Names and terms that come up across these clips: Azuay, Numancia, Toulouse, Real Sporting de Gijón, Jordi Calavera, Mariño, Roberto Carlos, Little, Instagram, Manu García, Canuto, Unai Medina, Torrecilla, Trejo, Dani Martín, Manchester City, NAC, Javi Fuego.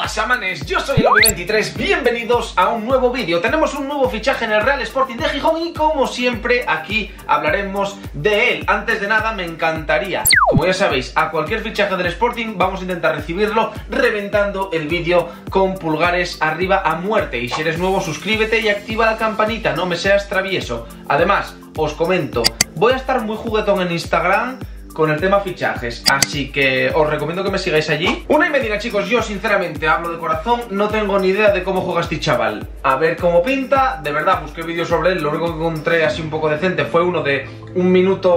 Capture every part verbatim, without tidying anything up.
pasa, manes? Yo soy el Obi veintitrés, bienvenidos a un nuevo vídeo. Tenemos un nuevo fichaje en el Real Sporting de Gijón y como siempre aquí hablaremos de él. Antes de nada me encantaría, como ya sabéis, a cualquier fichaje del Sporting vamos a intentar recibirlo reventando el vídeo con pulgares arriba a muerte. Y si eres nuevo suscríbete y activa la campanita, no me seas travieso. Además, os comento, voy a estar muy juguetón en Instagram con el tema fichajes, así que os recomiendo que me sigáis allí. Unai Medina, chicos, yo sinceramente hablo de corazón, no tengo ni idea de cómo juega este chaval. A ver cómo pinta, de verdad, busqué vídeos sobre él, lo único que encontré así un poco decente fue uno de un minuto,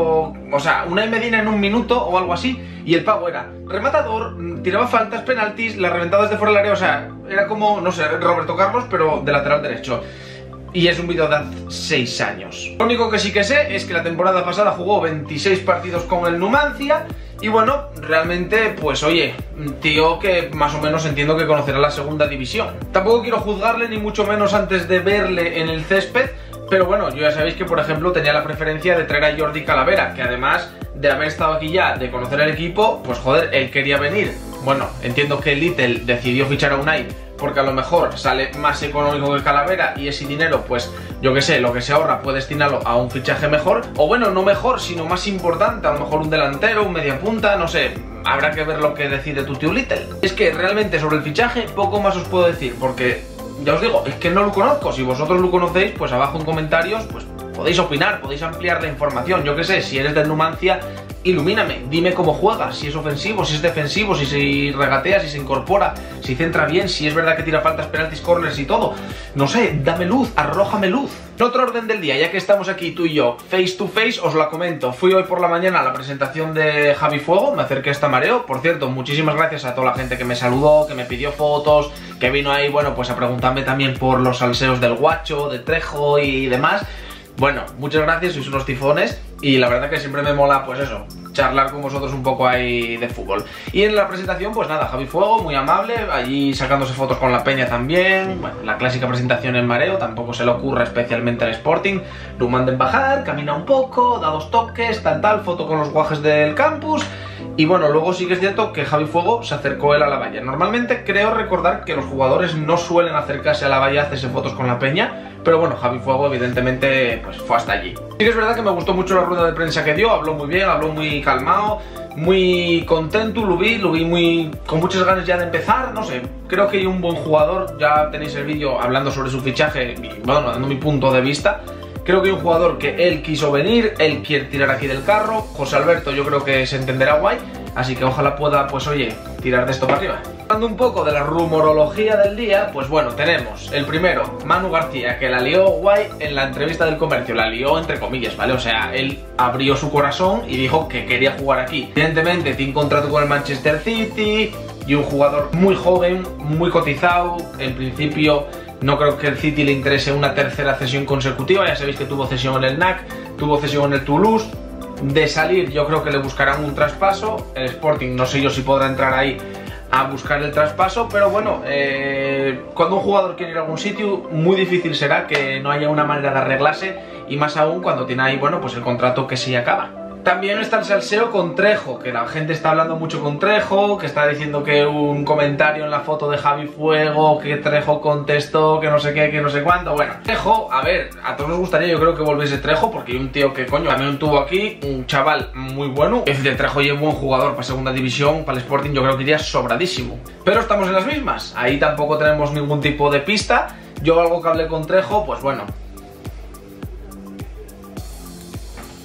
o sea, Unai Medina en un minuto o algo así, y el pavo era rematador, tiraba faltas, penaltis, las reventadas de fuera del área, o sea, era como, no sé, Roberto Carlos, pero de lateral derecho. Y es un vídeo de hace seis años. Lo único que sí que sé es que la temporada pasada jugó veintiséis partidos con el Numancia. Y bueno, realmente, pues oye, tío que más o menos entiendo que conocerá la segunda división. Tampoco quiero juzgarle ni mucho menos antes de verle en el césped. Pero bueno, yo ya sabéis que por ejemplo tenía la preferencia de traer a Jordi Calavera, que además de haber estado aquí ya, de conocer el equipo, pues joder, él quería venir. Bueno, entiendo que Little decidió fichar a Unai porque a lo mejor sale más económico que Calavera y ese dinero, pues yo que sé, lo que se ahorra puede destinarlo a un fichaje mejor. O bueno, no mejor, sino más importante, a lo mejor un delantero, un mediapunta, no sé, habrá que ver lo que decide tu tío Little. Es que realmente sobre el fichaje poco más os puedo decir porque, ya os digo, es que no lo conozco. Si vosotros lo conocéis, pues abajo en comentarios, pues podéis opinar, podéis ampliar la información. Yo que sé, si eres del Numancia, ilumíname, dime cómo juega, si es ofensivo, si es defensivo, si se regatea, si se incorpora, si centra bien, si es verdad que tira faltas, penaltis, corners y todo. No sé, dame luz, arrójame luz. En otro orden del día, ya que estamos aquí tú y yo face to face, os la comento. Fui hoy por la mañana a la presentación de Javi Fuego, me acerqué hasta mareo. Por cierto, muchísimas gracias a toda la gente que me saludó, que me pidió fotos, que vino ahí, bueno, pues a preguntarme también por los salseos del Guacho, de Trejo y demás. Bueno, muchas gracias, sois unos tifones y la verdad que siempre me mola, pues eso, charlar con vosotros un poco ahí de fútbol. Y en la presentación, pues nada, Javi Fuego, muy amable, allí sacándose fotos con la peña también. Bueno, la clásica presentación en mareo, tampoco se le ocurre especialmente al Sporting. Lo manden bajar, camina un poco, da dos toques, tal tal, foto con los guajes del campus. Y bueno, luego sí que es cierto que Javi Fuego se acercó él a la valla. Normalmente creo recordar que los jugadores no suelen acercarse a la valla a hacerse fotos con la peña, pero bueno, Javi Fuego evidentemente pues fue hasta allí. Sí que es verdad que me gustó mucho la rueda de prensa que dio, habló muy bien, habló muy calmado, muy contento, lo vi, lo vi muy con muchas ganas ya de empezar, no sé, creo que hay un buen jugador, ya tenéis el vídeo hablando sobre su fichaje, y bueno, dando mi punto de vista. Creo que hay un jugador que él quiso venir, él quiere tirar aquí del carro. José Alberto yo creo que se entenderá guay, así que ojalá pueda, pues oye, tirar de esto para arriba. Hablando un poco de la rumorología del día, pues bueno, tenemos el primero, Manu García, que la lió guay en la entrevista del Comercio, la lió entre comillas, ¿vale? O sea, él abrió su corazón y dijo que quería jugar aquí. Evidentemente tiene contrato con el Manchester City y un jugador muy joven, muy cotizado, en principio. No creo que el City le interese una tercera cesión consecutiva, ya sabéis que tuvo cesión en el N A C, tuvo cesión en el Toulouse. De salir yo creo que le buscarán un traspaso, el Sporting no sé yo si podrá entrar ahí a buscar el traspaso, pero bueno, eh, cuando un jugador quiere ir a algún sitio, muy difícil será que no haya una manera de arreglarse, y más aún cuando tiene ahí, bueno, pues el contrato que se acaba. También está el salseo con Trejo, que la gente está hablando mucho con Trejo, que está diciendo que un comentario en la foto de Javi Fuego, que Trejo contestó, que no sé qué, que no sé cuánto. Bueno, Trejo, a ver, a todos nos gustaría yo creo que volviese Trejo, porque hay un tío que coño también tuvo aquí, un chaval muy bueno. Es de Trejo y es buen jugador para segunda división, para el Sporting yo creo que iría sobradísimo. Pero estamos en las mismas, ahí tampoco tenemos ningún tipo de pista. Yo algo que hablé con Trejo, pues bueno.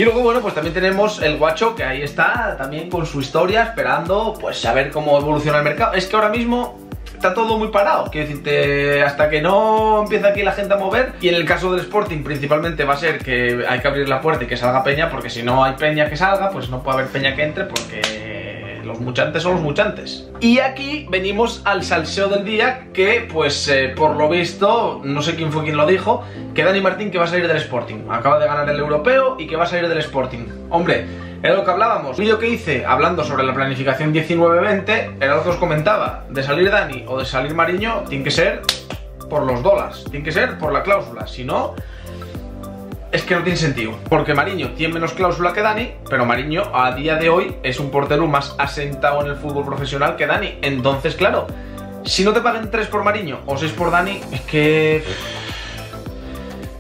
Y luego, bueno, pues también tenemos el Guacho, que ahí está, también con su historia, esperando, pues, a ver cómo evoluciona el mercado. Es que ahora mismo está todo muy parado, quiero decirte, hasta que no empieza aquí la gente a mover. Y en el caso del Sporting, principalmente va a ser que hay que abrir la puerta y que salga peña, porque si no hay peña que salga, pues no puede haber peña que entre, porque los muchantes son los muchantes. Y aquí venimos al salseo del día, que, pues, eh, por lo visto, no sé quién fue quien lo dijo, que Dani Martín que va a salir del Sporting, acaba de ganar el europeo y que va a salir del Sporting. Hombre, era lo que hablábamos, el vídeo que hice hablando sobre la planificación diecinueve veinte era lo que os comentaba, de salir Dani o de salir Mariño tiene que ser por los dólares, tiene que ser por la cláusula, si no es que no tiene sentido, porque Mariño tiene menos cláusula que Dani, pero Mariño a día de hoy es un portero más asentado en el fútbol profesional que Dani, entonces claro, Si no te pagan tres por Mariño o seis por Dani, es que...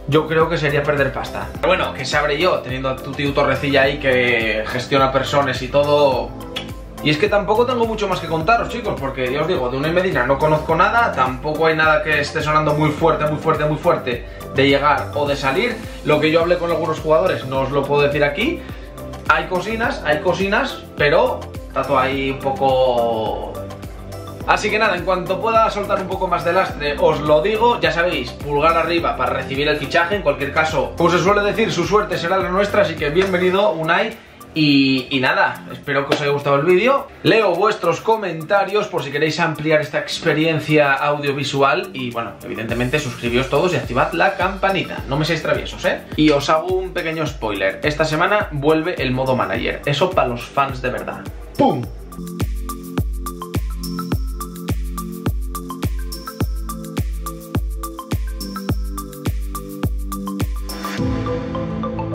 yo creo que sería perder pasta. Pero bueno, que sabré yo, teniendo a tu tío Torrecilla ahí que gestiona personas y todo. Y es que tampoco tengo mucho más que contaros, chicos, porque ya os digo, de Unai Medina no conozco nada, tampoco hay nada que esté sonando muy fuerte, muy fuerte, muy fuerte de llegar o de salir. Lo que yo hablé con algunos jugadores no os lo puedo decir aquí. Hay cocinas, hay cocinas, pero tanto ahí un poco... Así que nada, en cuanto pueda soltar un poco más de lastre os lo digo, ya sabéis, pulgar arriba para recibir el fichaje, en cualquier caso, como se suele decir, su suerte será la nuestra, así que bienvenido Unai y, y nada, espero que os haya gustado el vídeo, leo vuestros comentarios por si queréis ampliar esta experiencia audiovisual y bueno, evidentemente suscribíos todos y activad la campanita, no me seáis traviesos, ¿eh? Y os hago un pequeño spoiler, esta semana vuelve el modo manager, eso para los fans de verdad. ¡Pum!